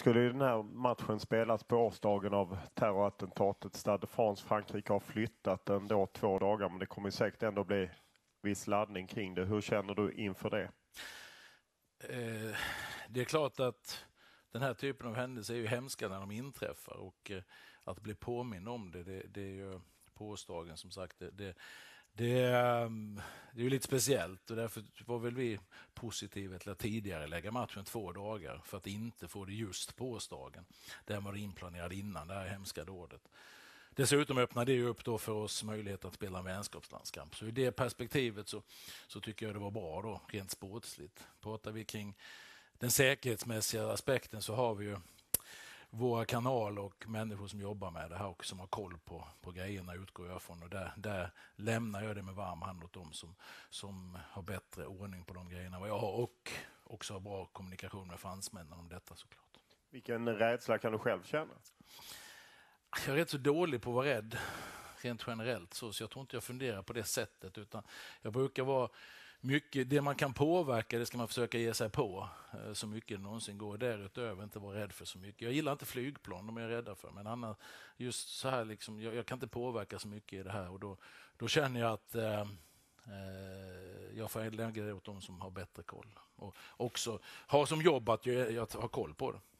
skulle den här matchen spelas på årsdagen av terrorattentatet. Stade France, Frankrike har flyttat den då 2 dagar, men det kommer säkert ändå bli viss laddning kring det. Hur känner du inför det? Det är klart att den här typen av händelser är ju hemska när de inträffar, och att bli påminn om det är ju på årsdagen, som sagt, det är ju lite speciellt, och därför var väl vi positiva till att tidigare lägga matchen 2 dagar för att inte få det just på årsdagen. Den var inplanerad innan det här hemska dådet. Dessutom öppnar det ju upp då för oss möjlighet att spela en vänskapslandskamp. Så i det perspektivet så tycker jag det var bra då, rent sportsligt. Pratar vi kring den säkerhetsmässiga aspekten så har vi ju våra kanaler och människor som jobbar med det här och som har koll på grejerna, utgår jag från. Och där lämnar jag det med varm hand åt dem som har bättre ordning på de grejerna vad jag har, och också har bra kommunikation med fransmännen om detta, såklart. Vilken rädsla kan du själv känna? Jag är rätt så dålig på att vara rädd rent generellt, så jag tror inte jag funderar på det sättet, utan jag brukar vara mycket, det man kan påverka det ska man försöka ge sig på så mycket det någonsin går, därutöver inte vara rädd för så mycket. Jag gillar inte flygplan, de är jag rädda för, men annars, just så här liksom, jag kan inte påverka så mycket i det här, och då känner jag att jag får lägga det åt dem som har bättre koll och också har som jobb att jag har koll på det.